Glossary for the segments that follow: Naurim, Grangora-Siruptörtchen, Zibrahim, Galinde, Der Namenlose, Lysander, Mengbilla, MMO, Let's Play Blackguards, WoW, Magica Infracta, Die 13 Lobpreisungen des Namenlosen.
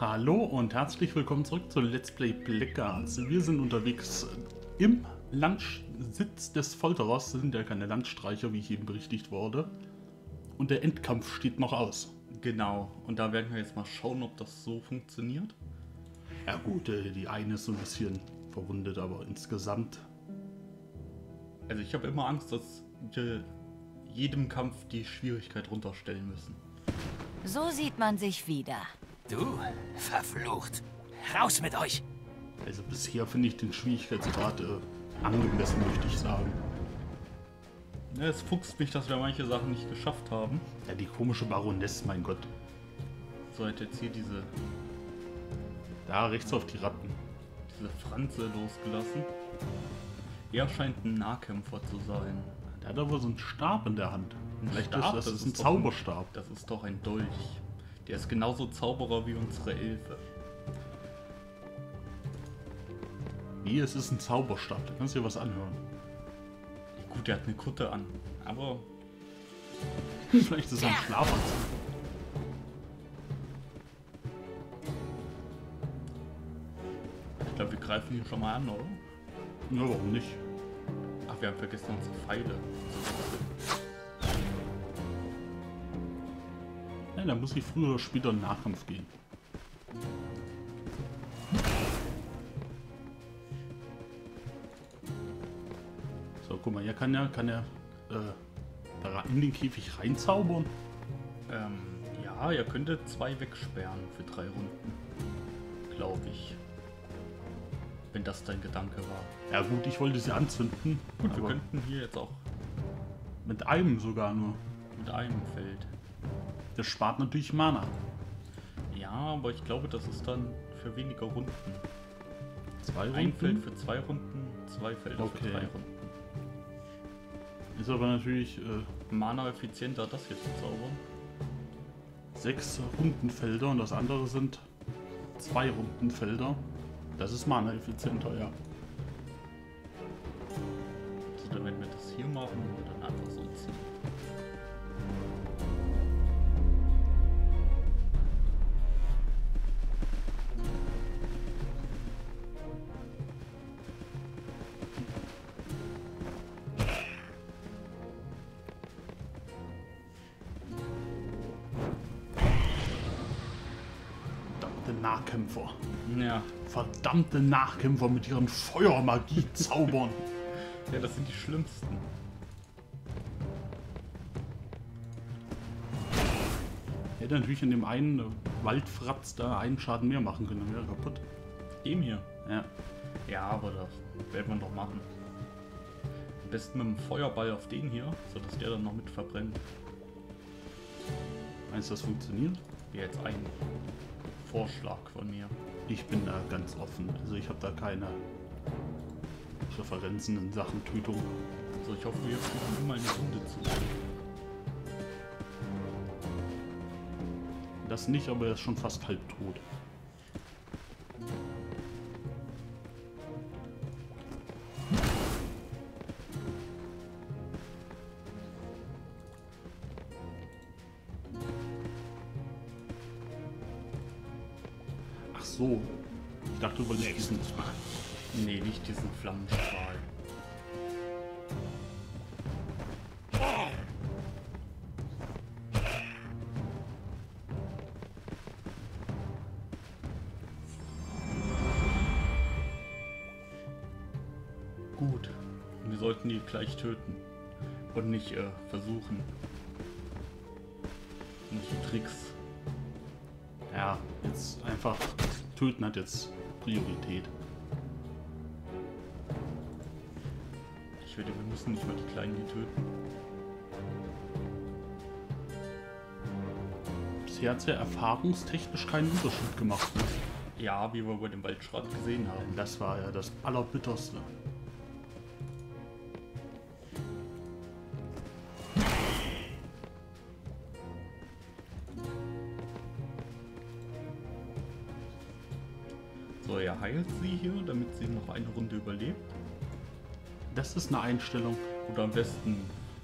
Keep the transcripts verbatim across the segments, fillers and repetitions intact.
Hallo und herzlich willkommen zurück zu Let's Play Blackguards. Wir sind unterwegs im Landsitz des Folterers. Das sind ja keine Landstreicher, wie ich eben berichtigt wurde. Und der Endkampf steht noch aus. Genau, und da werden wir jetzt mal schauen, ob das so funktioniert. Ja gut, die eine ist so ein bisschen verwundet, aber insgesamt... Also ich habe immer Angst, dass wir jedem Kampf die Schwierigkeit runterstellen müssen. So sieht man sich wieder. Du, verflucht. Raus mit euch! Also bisher finde ich den Schwierigkeitsgrad äh, angemessen, möchte ich sagen. Ja, es fuchst mich, dass wir manche Sachen nicht geschafft haben. Ja, die komische Baroness, mein Gott. So, hat jetzt hier diese... Da, rechts auf die Ratten. Diese Franze losgelassen. Er scheint ein Nahkämpfer zu sein. Der hat aber so einen Stab in der Hand. Ein Vielleicht Stab? Ist das, das ist ein Zauberstab. Ein, das ist doch ein Dolch. Der ist genauso Zauberer wie unsere Elfe. Nee, es ist ein Zauberstab. Da kannst du dir was anhören. Gut, der hat eine Kutte an. Aber... Vielleicht ist er ein Schlafanzug. Ich glaube, wir greifen hier schon mal an, oder? Ja, warum nicht? Ach, wir haben vergessen unsere Pfeile. Nein, da muss ich früher oder später in den Nahkampf gehen. So, guck mal, hier kann er, kann er äh, da in den Käfig reinzaubern. Ähm, ja, er könnte zwei wegsperren für drei Runden, glaube ich. Wenn das dein Gedanke war. Ja gut, ich wollte sie anzünden. Gut, wir könnten hier jetzt auch... Mit einem sogar nur. Mit einem Feld. Das spart natürlich Mana. Ja, aber ich glaube, das ist dann für weniger Runden. Zwei Runden? Ein Feld für zwei Runden, zwei Felder okay. für drei Runden. Ist aber natürlich... Äh, Mana effizienter, das hier zu zaubern. Sechs Rundenfelder und das andere sind zwei Rundenfelder. Das ist mana-effizienter, ja. So, dann werden wir das hier machen und dann einfach so ziehen. Verdammte Nahkämpfer. Ja. Verdammte Nachkämpfer mit ihren Feuermagie-Zaubern. Ja, das sind die schlimmsten. Ich hätte natürlich in dem einen äh, Waldfratz da einen Schaden mehr machen können, dann wäre er kaputt. Dem hier? Ja. Ja, aber das wird man doch machen. Am besten mit dem Feuerball auf den hier, sodass der dann noch mit verbrennt. Meinst du, das funktioniert? Ja, jetzt ein Vorschlag von mir. Ich bin da ganz offen, also ich habe da keine Referenzen in Sachen Tötung. So, also ich hoffe, wir führen immer eine Runde zu. Das nicht, aber er ist schon fast halb tot. So, ich dachte überlegst diesen... Nee, nicht diesen Flammenstrahl. Gut, wir sollten die gleich töten und nicht äh, versuchen. Nicht die Tricks. Ja, jetzt einfach... Töten hat jetzt Priorität. Ich wette, wir müssen nicht mal die Kleinen hier töten. Bisher hat es ja erfahrungstechnisch keinen Unterschied gemacht. Ja, wie wir bei dem Waldschrat gesehen haben. Das war ja das Allerbitterste. So, er heilt sie hier, damit sie noch eine Runde überlebt. Das ist eine Einstellung. Oder am besten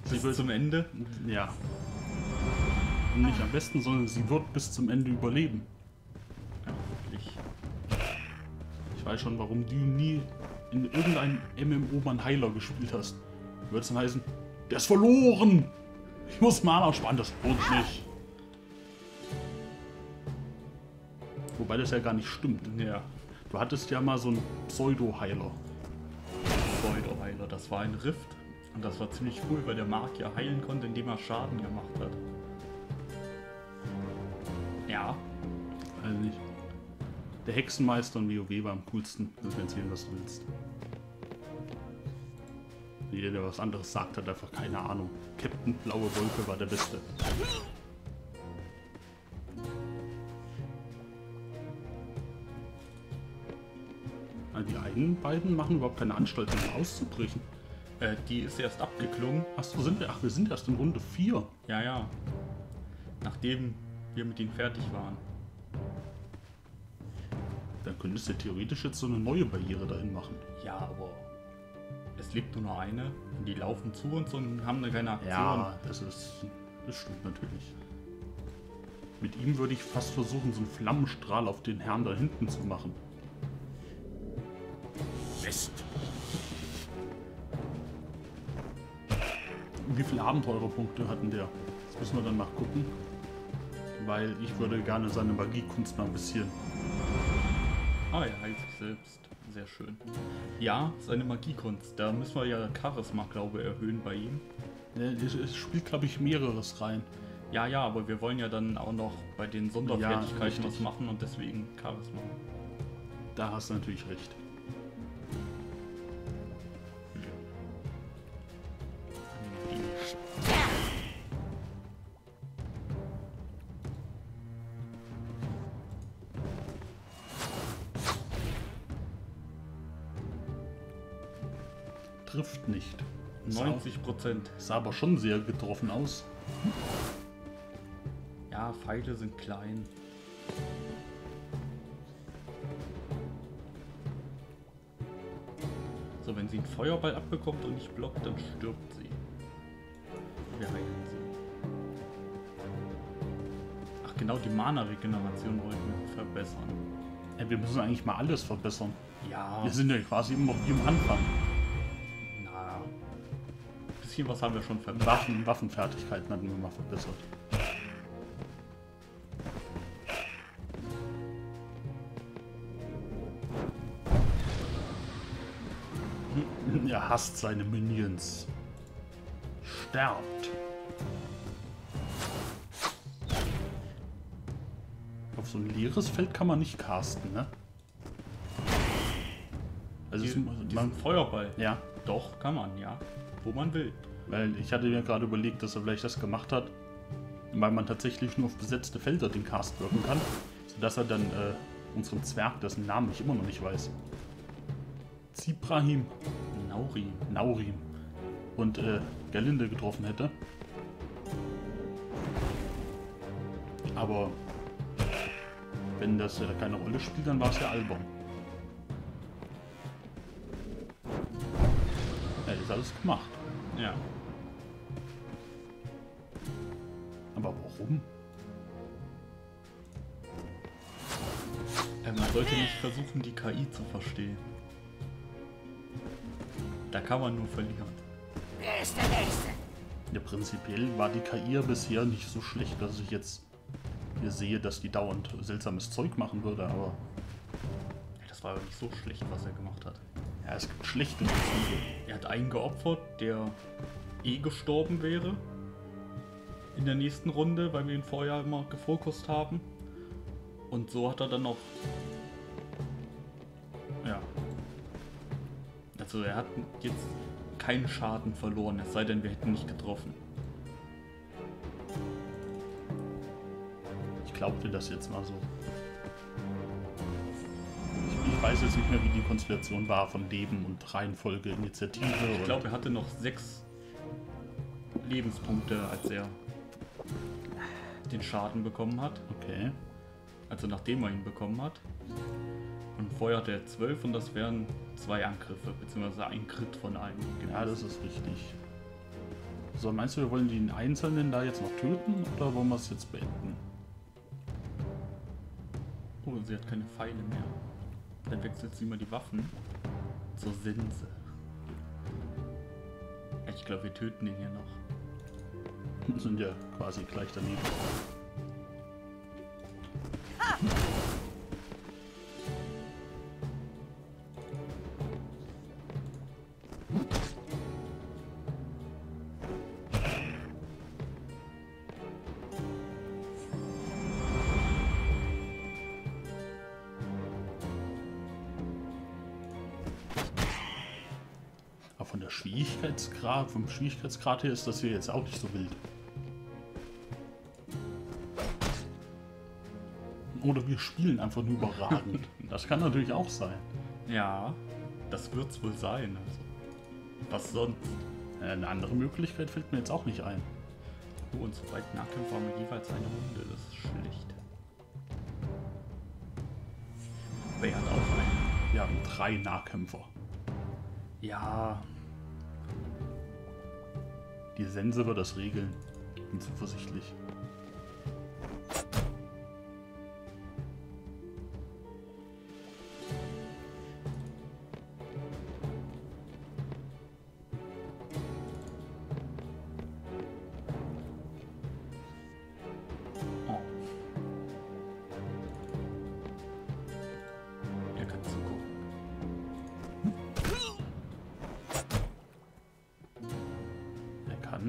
sie bis wird zum Ende. Ja. Und nicht am besten, sondern sie wird bis zum Ende überleben. nicht. Ich weiß schon, warum du nie in irgendeinem M M O mal einen Heiler gespielt hast. Würde es dann heißen, der ist verloren! Ich muss Mana sparen, das lohnt nicht. Wobei das ja gar nicht stimmt. Ja. Du hattest ja mal so einen Pseudo-Heiler. Pseudo-Heiler, das war ein Rift. Und das war ziemlich cool, weil der Magier heilen konnte, indem er Schaden gemacht hat. Ja. Weiß nicht. Der Hexenmeister in WoW war am coolsten. Du kannst mir erzählen, was du willst. Jeder, der was anderes sagt, hat einfach keine Ahnung. Captain Blaue Wolke war der Beste. Die einen beiden machen überhaupt keine Anstalten, um auszubrechen. Äh, die ist erst abgeklungen. Achso, sind wir, ach, wir sind erst in Runde vier. Ja, ja. Nachdem wir mit ihnen fertig waren. Dann könntest du theoretisch jetzt so eine neue Barriere dahin machen. Ja, aber es lebt nur noch eine und die laufen zu uns und haben eine kleine Aktion. Ja, das ist, das stimmt natürlich. Mit ihm würde ich fast versuchen, so einen Flammenstrahl auf den Herrn da hinten zu machen. Mist. Wie viele Abenteurerpunkte hatten der? Das müssen wir dann mal gucken. Weil ich würde gerne seine Magiekunst mal ein bisschen. Ah, er heilt sich selbst. Sehr schön. Ja, seine Magiekunst. Da müssen wir ja Charisma, glaube ich, erhöhen bei ihm. Es spielt, glaube ich, mehreres rein. Ja, ja, aber wir wollen ja dann auch noch bei den Sonderfertigkeiten ja, was machen und deswegen Charisma. Da hast du natürlich recht. Trifft nicht. neunzig Prozent. Sah aber schon sehr getroffen aus. Ja, Pfeile sind klein. So, wenn sie einen Feuerball abbekommt und nicht blockt, dann stirbt sie. Wir heilen sie. Ach genau, die Mana-Regeneration wollten wir verbessern. Ja, wir müssen eigentlich mal alles verbessern. Ja. Wir sind ja quasi immer noch im Anfang. Was haben wir schon verbessert? Waffen, Waffenfertigkeiten hatten wir mal verbessert. Er hasst seine Minions. Sterbt. Auf so ein leeres Feld kann man nicht casten, ne? Also diesen, es, man, diesen Feuerball? Ja. Doch, kann man, ja. Wo man will. Weil ich hatte mir gerade überlegt, dass er vielleicht das gemacht hat, weil man tatsächlich nur auf besetzte Felder den Cast wirken kann, sodass er dann äh, unserem Zwerg, dessen Namen ich immer noch nicht weiß, Zibrahim, Naurim, Naurim und äh, Galinde getroffen hätte. Aber wenn das äh, keine Rolle spielt, dann war es ja albern. Alles gemacht. Ja. Aber warum? Man sollte nicht versuchen, die K I zu verstehen. Da kann man nur verlieren. Wer ist der Nächste? Ja, prinzipiell war die K I ja bisher nicht so schlecht, dass ich jetzt hier sehe, dass die dauernd seltsames Zeug machen würde, aber... Ja, das war aber nicht so schlecht, was er gemacht hat. Ja, es gibt schlechte Motive. Er hat einen geopfert, der eh gestorben wäre in der nächsten Runde, weil wir ihn vorher immer gefokust haben. Und so hat er dann noch... Ja. Also er hat jetzt keinen Schaden verloren, es sei denn, wir hätten nicht getroffen. Ich glaubte das jetzt mal so. Ich weiß jetzt nicht mehr, wie die Konstellation war von Leben und Reihenfolge, Initiative. Ich glaube, er hatte noch sechs Lebenspunkte, als er den Schaden bekommen hat. Okay. Also nachdem er ihn bekommen hat. Und vorher hatte er zwölf und das wären zwei Angriffe, beziehungsweise ein Crit von einem. Gewesen. Ja, das ist richtig. So, meinst du, wir wollen den Einzelnen da jetzt noch töten oder wollen wir es jetzt beenden? Oh, sie hat keine Pfeile mehr. Dann wechselt sie mal die Waffen zur Sense. Ich glaube, wir töten den hier noch. Sind ja quasi gleich daneben. Ah! Von der Schwierigkeitsgrad, vom Schwierigkeitsgrad her ist das hier jetzt auch nicht so wild. Oder wir spielen einfach nur überragend. Das kann natürlich auch sein. Ja, das wird's wohl sein. Also, was sonst? Eine andere Möglichkeit fällt mir jetzt auch nicht ein. Nur unsere beiden Nahkämpfer haben jeweils eine Runde, das ist schlecht. Wer hat auch einen? Wir haben drei Nahkämpfer. Ja. Die Sense wird das regeln. Bin zuversichtlich. Oh. Der kann zugucken.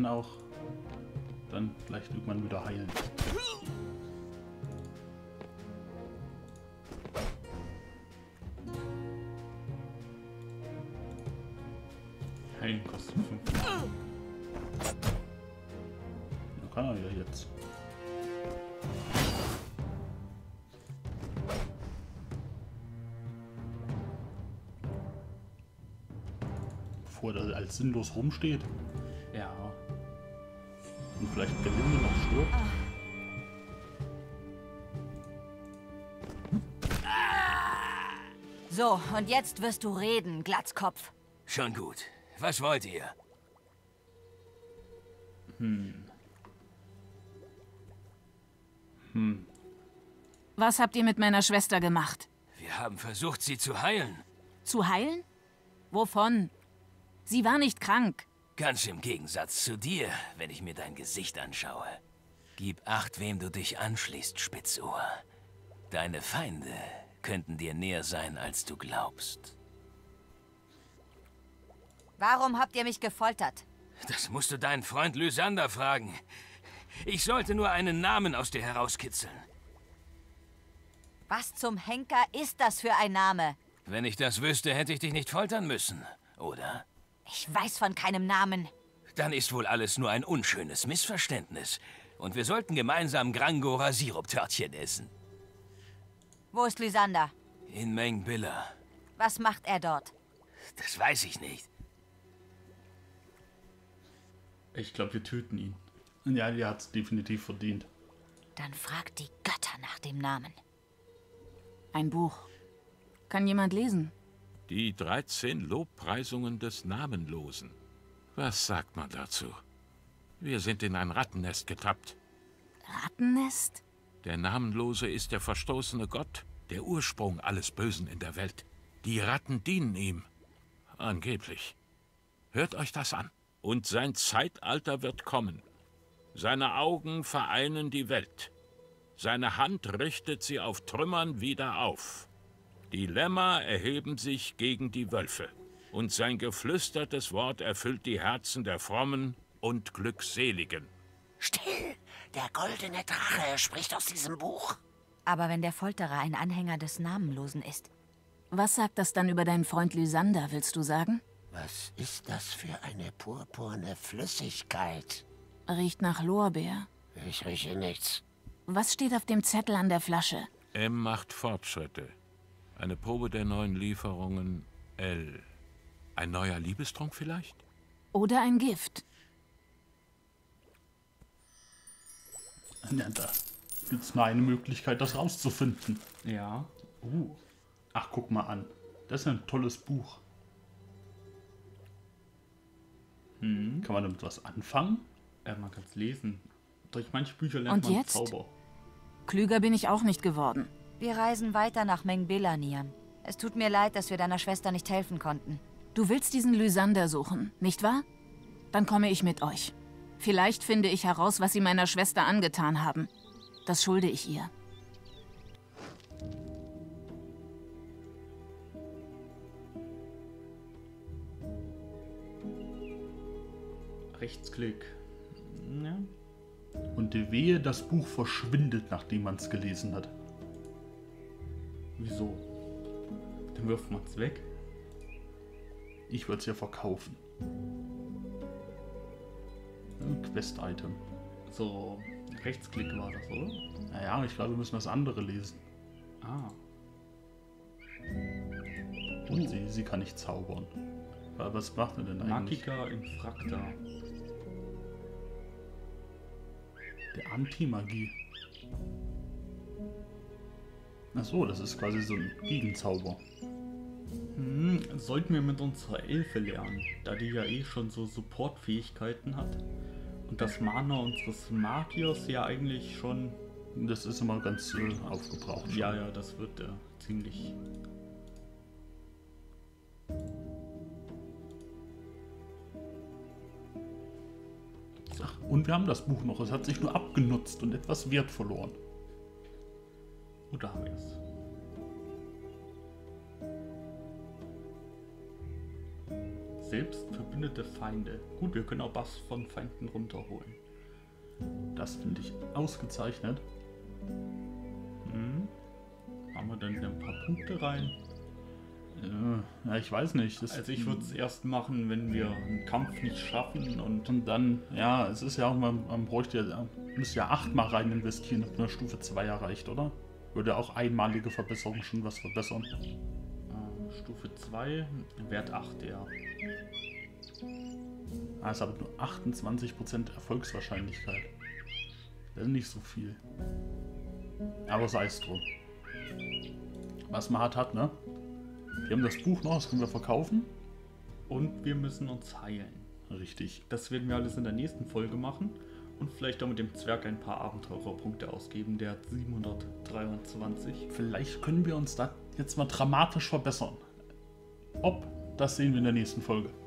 Auch dann vielleicht irgendwann wieder heilen. Heilen kostet fünf. Da kann er ja jetzt. Bevor er als sinnlos rumsteht. Ja. Und vielleicht gelinde noch stirbt. So, und jetzt wirst du reden, Glatzkopf. Schon gut. Was wollt ihr? Hm. Hm. Was habt ihr mit meiner Schwester gemacht? Wir haben versucht, sie zu heilen. Zu heilen? Wovon? Sie war nicht krank. Ganz im Gegensatz zu dir, wenn ich mir dein Gesicht anschaue. Gib acht, wem du dich anschließt, Spitzohr. Deine Feinde könnten dir näher sein, als du glaubst. Warum habt ihr mich gefoltert? Das musst du deinen Freund Lysander fragen. Ich sollte nur einen Namen aus dir herauskitzeln. Was zum Henker ist das für ein Name? Wenn ich das wüsste, hätte ich dich nicht foltern müssen, oder? Ich weiß von keinem Namen. Dann ist wohl alles nur ein unschönes Missverständnis. Und wir sollten gemeinsam Grangora-Siruptörtchen essen. Wo ist Lysander? In Mengbilla. Was macht er dort? Das weiß ich nicht. Ich glaube, wir töten ihn. Ja, die hat es definitiv verdient. Dann fragt die Götter nach dem Namen. Ein Buch. Kann jemand lesen? Die dreizehn Lobpreisungen des Namenlosen. Was sagt man dazu? Wir sind in ein Rattennest getappt. Rattennest? Der Namenlose ist der verstoßene Gott, der Ursprung alles Bösen in der Welt. Die Ratten dienen ihm. Angeblich. Hört euch das an. Und sein Zeitalter wird kommen. Seine Augen vereinen die Welt. Seine Hand richtet sie auf Trümmern wieder auf. Die Lämmer erheben sich gegen die Wölfe, und sein geflüstertes Wort erfüllt die Herzen der Frommen und Glückseligen. Still! Der goldene Drache spricht aus diesem Buch. Aber wenn der Folterer ein Anhänger des Namenlosen ist... Was sagt das dann über deinen Freund Lysander, willst du sagen? Was ist das für eine purpurne Flüssigkeit? Riecht nach Lorbeer. Ich rieche nichts. Was steht auf dem Zettel an der Flasche? M macht Fortschritte. Eine Probe der neuen Lieferungen L. Ein neuer Liebestrunk vielleicht? Oder ein Gift. Ja, da gibt es nur eine Möglichkeit, das rauszufinden. Ja. Uh. Ach, guck mal an. Das ist ein tolles Buch. Hm. Kann man damit was anfangen? Ja, man kann es lesen. Durch manche Bücher lernt man Zauber. Und jetzt? Klüger bin ich auch nicht geworden. Wir reisen weiter nach Mengbilla, Nian. Es tut mir leid, dass wir deiner Schwester nicht helfen konnten. Du willst diesen Lysander suchen, nicht wahr? Dann komme ich mit euch. Vielleicht finde ich heraus, was sie meiner Schwester angetan haben. Das schulde ich ihr. Rechtsklick. Ja. Und wehe, das Buch verschwindet, nachdem man es gelesen hat. Wieso? Dann wirft man es weg. Ich würde es ja verkaufen. Quest-Item. So, Rechtsklick war das, oder? Naja, ich glaube, wir müssen das andere lesen. Ah. Und uh. sie, sie kann nicht zaubern. Was macht er denn eigentlich? Magica Infracta. Der Anti-Magie. Achso, das ist quasi so ein Gegenzauber. Hm, sollten wir mit unserer Elfe lernen, da die ja eh schon so Supportfähigkeiten hat. Und das Mana unseres Magiers ja eigentlich schon... Das ist immer ganz äh, aufgebraucht. Schon. Ja, ja, das wird äh, ziemlich... Ach, und wir haben das Buch noch. Es hat sich nur abgenutzt und etwas Wert verloren. Oh, da haben wir es. Selbst verbündete Feinde. Gut, wir können auch was von Feinden runterholen. Das finde ich ausgezeichnet. Hm. Haben wir dann ein paar Punkte rein? Ja, ich weiß nicht. Das also ich würde es erst machen, wenn wir einen Kampf nicht schaffen und, und dann, ja, es ist ja auch, man, man bräuchte ja, müsste ja achtmal rein investieren, ob man Stufe zwei erreicht, oder? Würde auch einmalige Verbesserung schon was verbessern. Ah, Stufe zwei, Wert acht, ja. Ah, es hat nur achtundzwanzig Prozent Erfolgswahrscheinlichkeit. Das ist nicht so viel. Aber sei es drum. Was man hat, hat, ne? Wir haben das Buch noch, das können wir verkaufen. Und wir müssen uns heilen. Richtig. Das werden wir alles in der nächsten Folge machen. Und vielleicht auch mit dem Zwerg ein paar Abenteurerpunkte ausgeben. Der hat siebenhundertdreiundzwanzig. Vielleicht können wir uns da jetzt mal dramatisch verbessern. Ob, das sehen wir in der nächsten Folge.